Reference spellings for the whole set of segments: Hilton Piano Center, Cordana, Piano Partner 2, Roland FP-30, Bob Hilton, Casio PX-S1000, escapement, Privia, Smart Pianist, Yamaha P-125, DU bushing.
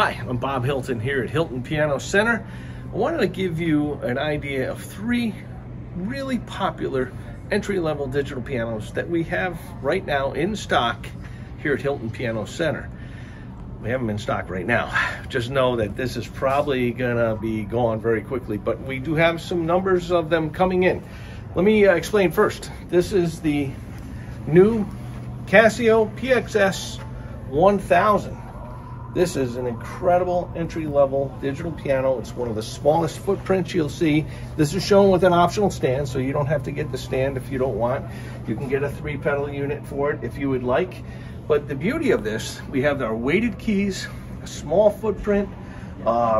Hi, I'm Bob Hilton here at Hilton Piano Center. I wanted to give you an idea of three really popular entry-level digital pianos that we have right now in stock here at Hilton Piano Center. We have them in stock right now. Just know that this is probably gonna be gone very quickly, but we do have some numbers of them coming in. Let me explain first. This is the new Casio PX-S1000. This is an incredible entry-level digital piano. It's one of the smallest footprints you'll see. This is shown with an optional stand, so you don't have to get the stand if you don't want. You can get a three-pedal unit for it if you would like. But the beauty of this, we have our weighted keys, a small footprint,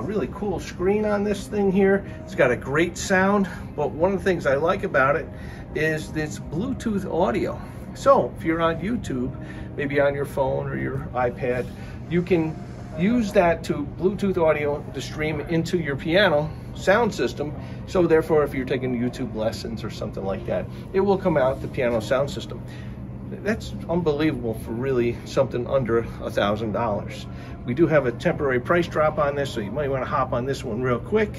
really cool screen on this thing here. It's got a great sound, but one of the things I like about it is this Bluetooth audio. So if you're on YouTube, maybe on your phone or your iPad, you can use that to Bluetooth audio to stream into your piano sound system. So therefore, if you're taking YouTube lessons or something like that, it will come out the piano sound system. That's unbelievable for really something under $1,000. We do have a temporary price drop on this, so you might want to hop on this one real quick.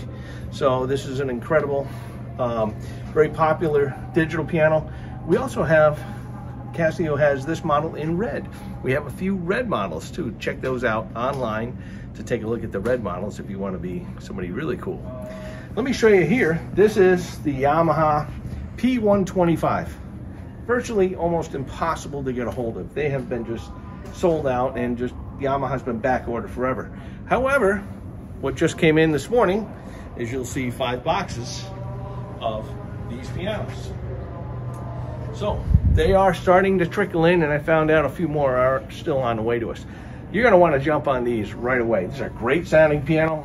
So this is an incredible, very popular digital piano. We also have Casio has this model in red. We have a few red models too. Check those out online to take a look at the red models if you want to be somebody really cool. Let me show you here. This is the Yamaha P-125. Virtually almost impossible to get a hold of. They have been just sold out and just Yamaha's been back ordered forever. However, what just came in this morning is you'll see 5 boxes of these pianos. So they are starting to trickle in, and I found out a few more are still on the way to us. You're going to want to jump on these right away. These are great sounding piano.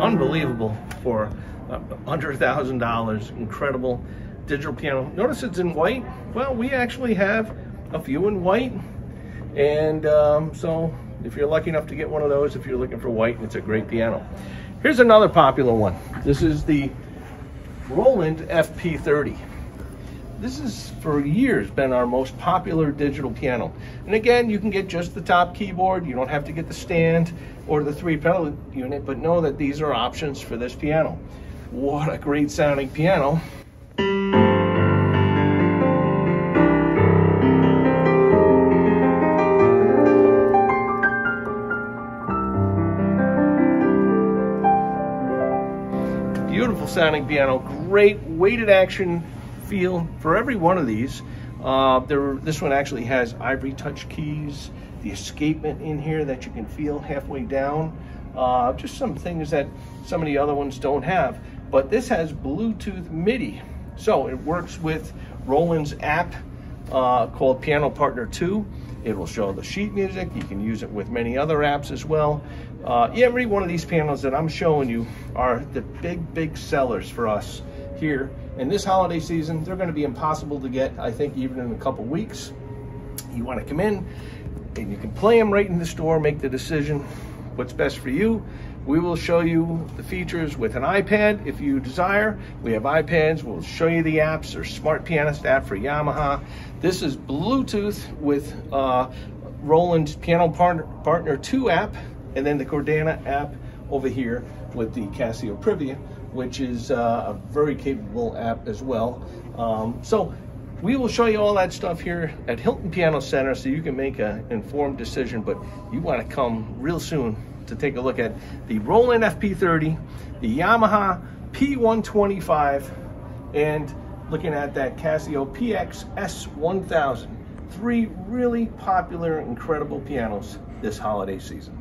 Unbelievable for under $1,000, incredible digital piano. Notice it's in white. Well, we actually have a few in white, and so if you're lucky enough to get one of those, if you're looking for white, it's a great piano. Here's another popular one. This is the Roland FP-30. This has for years been our most popular digital piano. And again, you can get just the top keyboard. You don't have to get the stand or the three-pedal unit, but know that these are options for this piano. What a great sounding piano. Beautiful sounding piano, great weighted action feel for every one of these. This one actually has ivory touch keys, the escapement in here that you can feel halfway down. Just some things that some of the other ones don't have. But this has Bluetooth MIDI. So it works with Roland's app called Piano Partner 2. It will show the sheet music. You can use it with many other apps as well. Every one of these pianos that I'm showing you are the big sellers for us here. And this holiday season, they're going to be impossible to get, I think, even in a couple weeks. You want to come in and you can play them right in the store, make the decision what's best for you. We will show you the features with an iPad if you desire. We have iPads. We'll show you the apps or Smart Pianist app for Yamaha. This is Bluetooth with Roland's Piano Partner 2 app, and then the Cordana app over here with the Casio Privia, which is a very capable app as well. So we will show you all that stuff here at Hilton Piano Center so you can make an informed decision, but you want to come real soon to take a look at the Roland FP-30, the Yamaha P-125, and looking at that Casio PX-S1000. 3 really popular, incredible pianos this holiday season.